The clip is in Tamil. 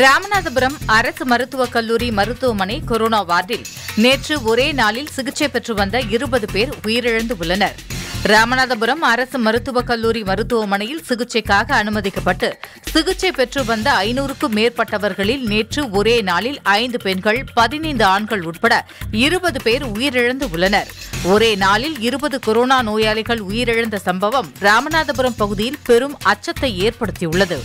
ராமநாதபுரம் அரசு மருத்துவக் கல்லூரி மருத்துவமனை கொரோனா வார்டில் நேற்று ஒரே நாளில் சிகிச்சை பெற்று வந்த 20 பேர் உயிரிழந்துள்ளனர். ராமநாதபுரம் அரசு மருத்துவக் கல்லூரி மருத்துவமனையில் சிகிச்சைக்காக அனுமதிக்கப்பட்டு சிகிச்சை பெற்று வந்த 500க்கும் மேற்பட்டவர்களில் நேற்று ஒரே நாளில் 5 பெண்கள் 15 ஆண்கள் உட்பட 20 பேர் உயிரிழந்துள்ளனர். ஒரே நாளில் 20 கொரோனா நோயாளிகள் உயிரிழந்த சம்பவம் ராமநாதபுரம் பகுதியில் பெரும் அச்சத்தை ஏற்படுத்தியுள்ளது.